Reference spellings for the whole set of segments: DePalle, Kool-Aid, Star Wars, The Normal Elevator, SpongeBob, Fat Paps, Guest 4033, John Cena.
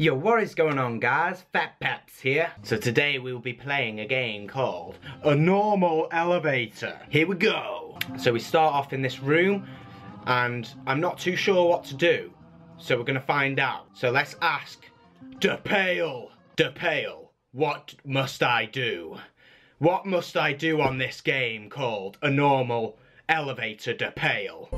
Yo, what is going on, guys? Fat Paps here. So today we will be playing a game called A Normal Elevator. Here we go. So we start off in this room and I'm not too sure what to do. So we're gonna find out. So let's ask DePalle. DePalle, what must I do? What must I do on this game called A Normal Elevator, DePalle?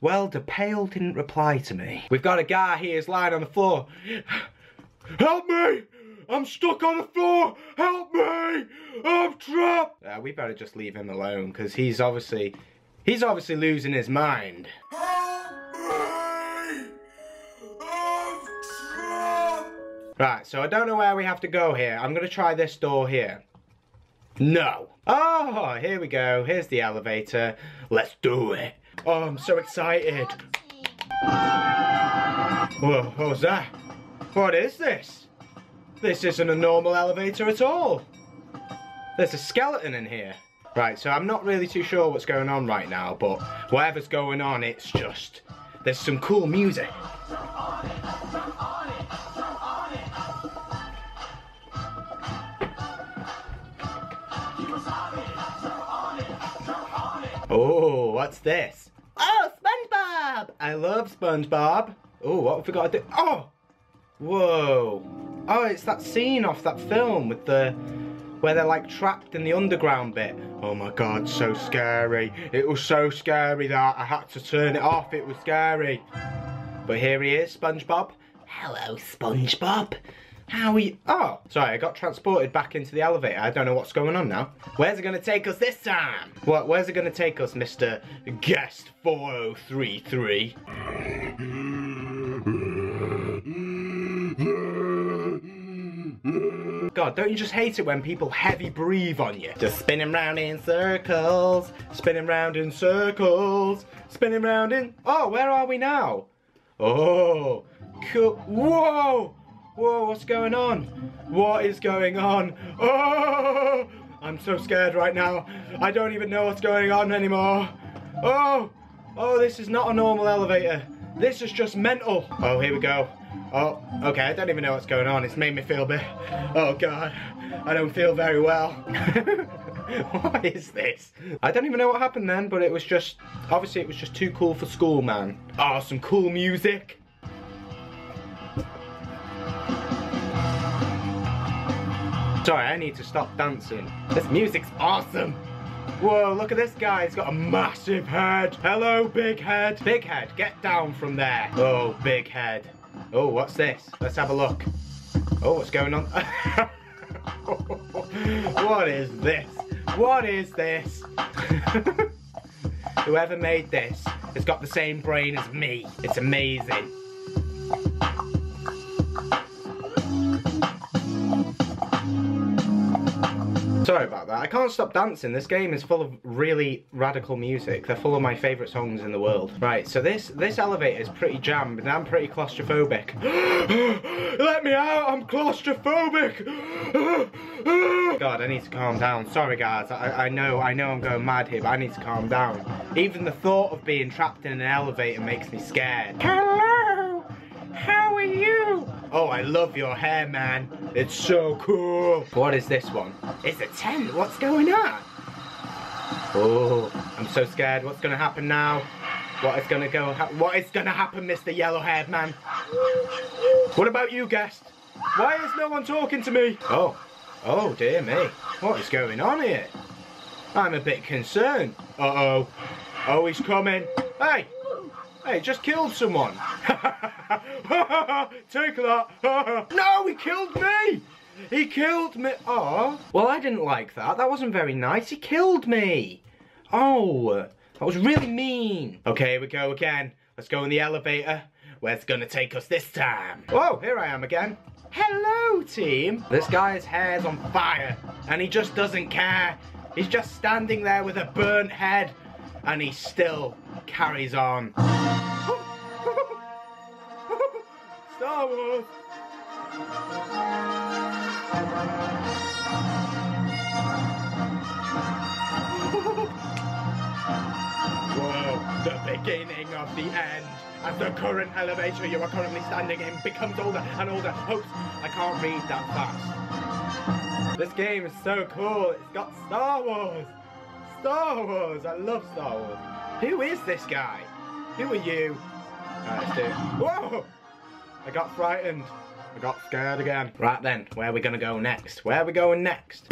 Well, DePalle didn't reply to me. We've got a guy here who's lying on the floor. Help me! I'm stuck on the floor! Help me! I'm trapped! We better just leave him alone, because he's obviously losing his mind. Help me! I'm trapped! Right, so I don't know where we have to go here. I'm gonna try this door here. No! Oh, here we go. Here's the elevator. Let's do it. Oh, I'm so excited. Whoa, what was that? What is this? This isn't a normal elevator at all. There's a skeleton in here. Right, so I'm not really too sure what's going on right now, but whatever's going on, it's just... There's some cool music. Oh, what's this? Oh, SpongeBob! I love SpongeBob. Oh, what have we got to do? Oh! Whoa. Oh, it's that scene off that film with where they're like trapped in the underground bit. Oh my God, so scary. It was so scary that I had to turn it off. It was scary. But here he is, SpongeBob. Hello, SpongeBob. How are you? Oh, sorry, I got transported back into the elevator. I don't know what's going on now. Where's it going to take us this time? What? Where's it going to take us, Mr. Guest 4033? God, don't you just hate it when people heavy breathe on you? Just spinning round in circles, spinning round in circles, spinning round in... Oh, where are we now? Oh, cool. Whoa! Whoa, what's going on? What is going on? Oh! I'm so scared right now. I don't even know what's going on anymore. Oh! Oh, this is not a normal elevator. This is just mental. Oh, here we go. Oh, okay, I don't even know what's going on. It's made me feel a bit... Oh, God. I don't feel very well. What is this? I don't even know what happened then, but it was just... Obviously, it was just too cool for school, man. Oh, some cool music. Sorry, I need to stop dancing. This music's awesome. Whoa, look at this guy. He's got a massive head. Hello, big head. Big head, get down from there. Oh, big head. Oh, what's this? Let's have a look. Oh, what's going on? What is this? What is this? Whoever made this has got the same brain as me. It's amazing. Sorry about that. I can't stop dancing. This game is full of really radical music. They're full of my favourite songs in the world. Right, so this elevator is pretty jammed and I'm pretty claustrophobic. Let me out! I'm claustrophobic! God, I need to calm down. Sorry guys, I know I'm going mad here, but I need to calm down. Even the thought of being trapped in an elevator makes me scared. Hello! How are you? Oh, I love your hair, man. It's so cool. What is this one? It's a tent. What's going on? Oh, I'm so scared. What's going to happen now? What is going to happen, Mr. Yellow-haired man? What about you, guest? Why is no one talking to me? Oh dear me. What is going on here? I'm a bit concerned. Uh-oh. Oh, he's coming. Hey. Hey, just killed someone. Take that. No, he killed me. He killed me. Oh. Well, I didn't like that. That wasn't very nice. He killed me. Oh, that was really mean. Okay, here we go again. Let's go in the elevator. Where's it gonna take us this time? Oh, here I am again. Hello, team. This guy's hair's on fire and he just doesn't care. He's just standing there with a burnt head and he still carries on. Star Wars. Whoa, the beginning of the end. As the current elevator you are currently standing in becomes older and older. Oops, I can't read that fast. This game is so cool. It's got Star Wars. Star Wars. I love Star Wars. Who is this guy? Who are you? Alright, let's do it. Whoa! I got frightened. I got scared again. Right then, where are we gonna go next? Where are we going next?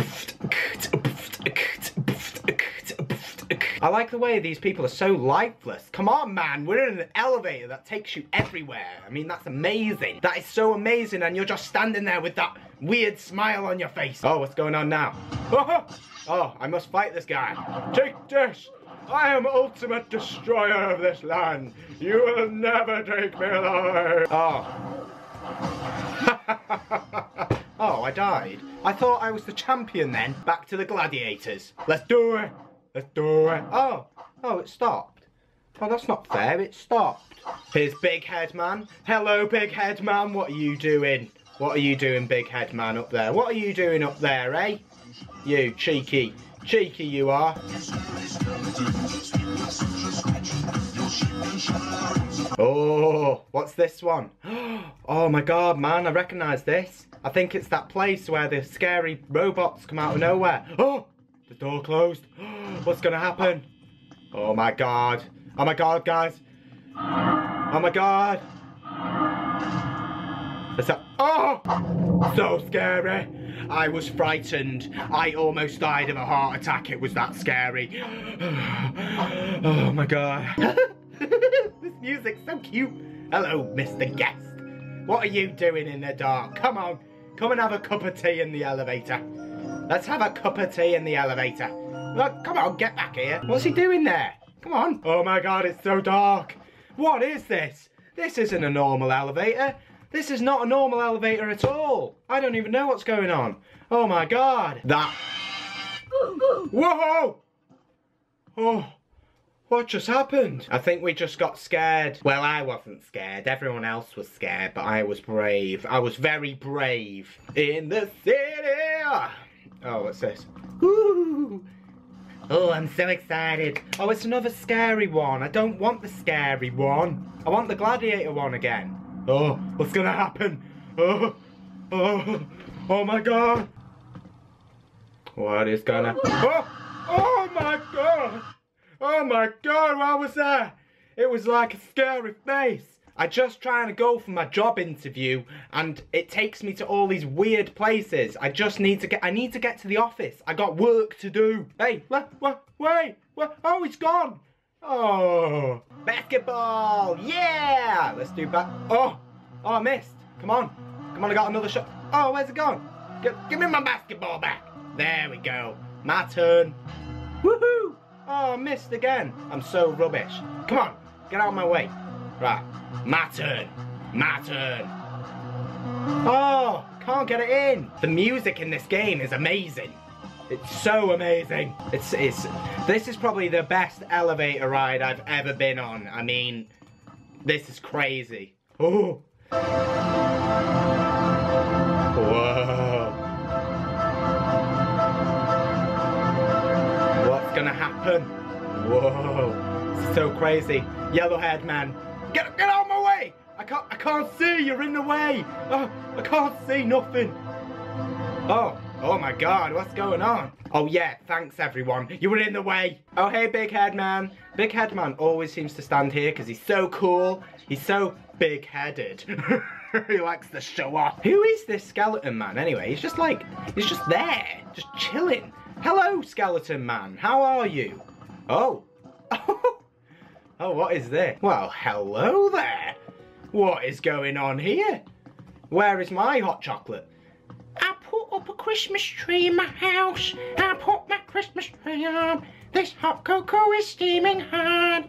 I like the way these people are so lifeless. Come on, man, we're in an elevator that takes you everywhere. I mean, that's amazing. That is so amazing, and you're just standing there with that weird smile on your face. Oh, what's going on now? Oh, I must fight this guy. Take this. I am ultimate destroyer of this land. You will never take me alive. Oh. Oh, I died. I thought I was the champion then. Back to the gladiators. Let's do it. Let's do it. Oh, it stopped. Oh, that's not fair. It stopped. Here's Big Head Man. Hello, Big Head Man. What are you doing? What are you doing, Big Head Man, up there? What are you doing up there, eh? You cheeky. Cheeky you are. Oh, what's this one? Oh my god, man, I recognise this. I think it's that place where the scary robots come out of nowhere. Oh, the door closed. What's gonna happen? Oh my god. Oh my god, guys. Oh my god. It's that. Oh, so scary. I was frightened. I almost died of a heart attack. It was that scary. Oh my god. This music's so cute. Hello, Mr. Guest. What are you doing in the dark? Come on. Come and have a cup of tea in the elevator. Let's have a cup of tea in the elevator. Look, come on, get back here. What's he doing there? Come on. Oh my god, it's so dark. What is this? This isn't a normal elevator. This is not a normal elevator at all. I don't even know what's going on. Oh my god. That. Whoa! Oh, what just happened? I think we just got scared. Well, I wasn't scared. Everyone else was scared, but I was brave. I was very brave. In the city. Oh, what's this? Ooh. Oh, I'm so excited. Oh, it's another scary one. I don't want the scary one. I want the gladiator one again. Oh, what's gonna happen? Oh my god! What is gonna? Oh my god! Oh my god! What was that? It was like a scary face. I'm just trying to go for my job interview, and it takes me to all these weird places. I just need to get. I need to get to the office. I got work to do. Hey, wait! Oh, he's gone. Oh, basketball, yeah! Let's do back. Oh, I missed. Come on. Come on, I got another shot. Oh, where's it gone? Give me my basketball back. There we go. My turn. Woohoo! Oh, I missed again. I'm so rubbish. Come on, get out of my way. Right, my turn. My turn. Oh, can't get it in. The music in this game is amazing. It's so amazing. This is probably the best elevator ride I've ever been on. I mean, this is crazy. Oh. Whoa. What's gonna happen? Whoa. This is so crazy. Yellow-haired man. Get out of my way! I can't see, you're in the way. Oh, I can't see nothing. Oh my god, what's going on? Oh yeah, thanks everyone. You were in the way. Oh hey, Big Head Man. Big Head Man always seems to stand here because he's so cool. He's so big-headed. He likes to show off. Who is this skeleton man anyway? He's just like, he's just there, just chilling. Hello, skeleton man. How are you? Oh. Oh, what is this? Well, hello there. What is going on here? Where is my hot chocolate? I put up a Christmas tree in my house. I put my Christmas tree up. This hot cocoa is steaming hard.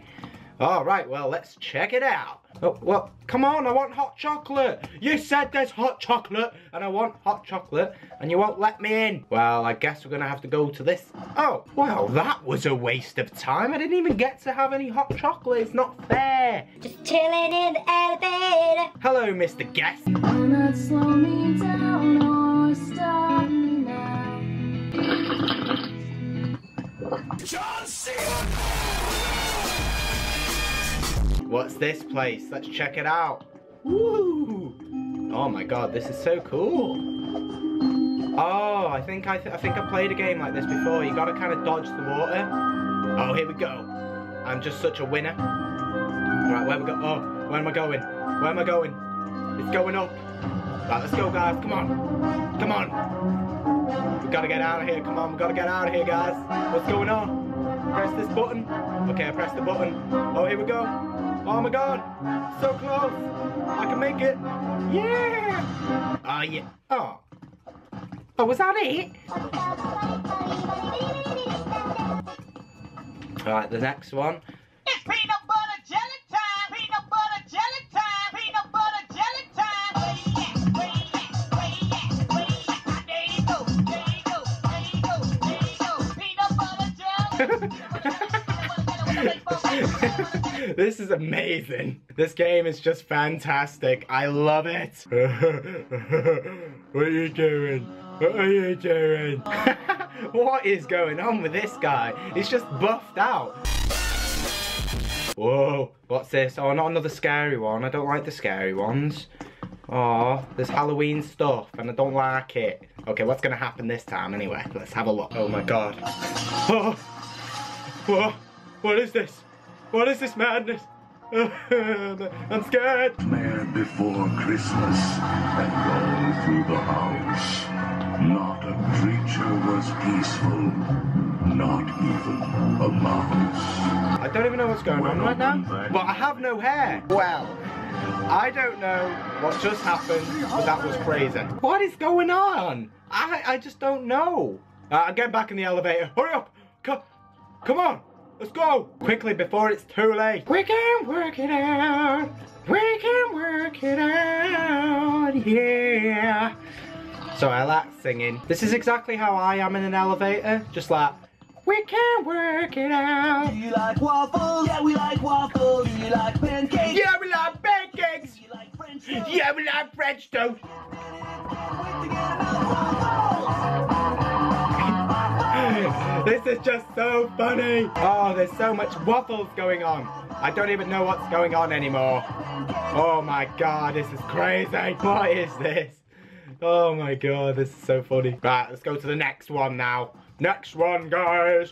All right, well, let's check it out. Oh, well, come on, I want hot chocolate. You said there's hot chocolate, and I want hot chocolate, and you won't let me in. Well, I guess we're gonna have to go to this. Oh, well, that was a waste of time. I didn't even get to have any hot chocolate. It's not fair. Just chilling in the elevator. Hello, Mr. Guest. You will not slow me down or stop me now. John Cena! What's this place? Let's check it out. Woo! Oh my god, this is so cool. Oh, I think I played a game like this before. You gotta kind of dodge the water. Oh, here we go. I'm just such a winner. Right, where we go? Oh, where am I going? Where am I going? It's going up. Right, let's go, guys. Come on. Come on. We gotta get out of here. Come on, we gotta get out of here, guys. What's going on? Press this button. Okay, I pressed the button. Oh, here we go. Oh my god. So close. I can make it. Yeah. Oh, yeah. Oh. Oh, was that it? Alright, the next one. It's peanut butter jelly time. Peanut butter jelly time. Peanut butter jelly time. Where you at? Where you at? Where you at? Where you at? There you go. There you go. There you go. There you go. Peanut butter jelly. This is amazing. This game is just fantastic. I love it. What are you doing? What are you doing? What is going on with this guy? He's just buffed out. Whoa, what's this? Oh, not another scary one. I don't like the scary ones. Oh, there's Halloween stuff and I don't like it. Okay, what's gonna happen this time anyway? Let's have a look. Oh my god. Oh. Whoa. What is this? What is this madness? I'm scared. Man before Christmas and rolled through the house. Not a creature was peaceful. Not even a mouse. I don't even know what's going on right now. But I have no hair. Well, I don't know what just happened, but that was crazy. What is going on? I just don't know. I'm getting back in the elevator. Hurry up. Come on. Let's go! Quickly, before it's too late. We can work it out. We can work it out. Yeah. So I like singing. This is exactly how I am in an elevator. Just like, we can work it out. Do you like waffles? Yeah, we like waffles. Do you like pancakes? Yeah, we like pancakes. Do you like French toast? Yeah, we like French toast. This is just so funny. Oh, there's so much waffles going on. I don't even know what's going on anymore. Oh my god, this is crazy. What is this? Oh my god, this is so funny. Right, let's go to the next one now. Next one, guys.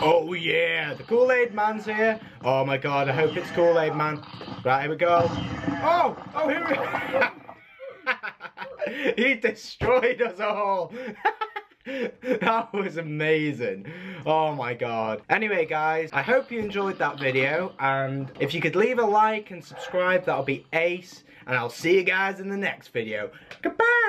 Oh yeah, the Kool-Aid man's here. Oh my god, I hope it's Kool-Aid man. Right, here we go. Oh, here we go. He destroyed us all. That was amazing. Oh my god. Anyway guys, I hope you enjoyed that video, and if you could leave a like and subscribe, that'll be ace, and I'll see you guys in the next video. Goodbye.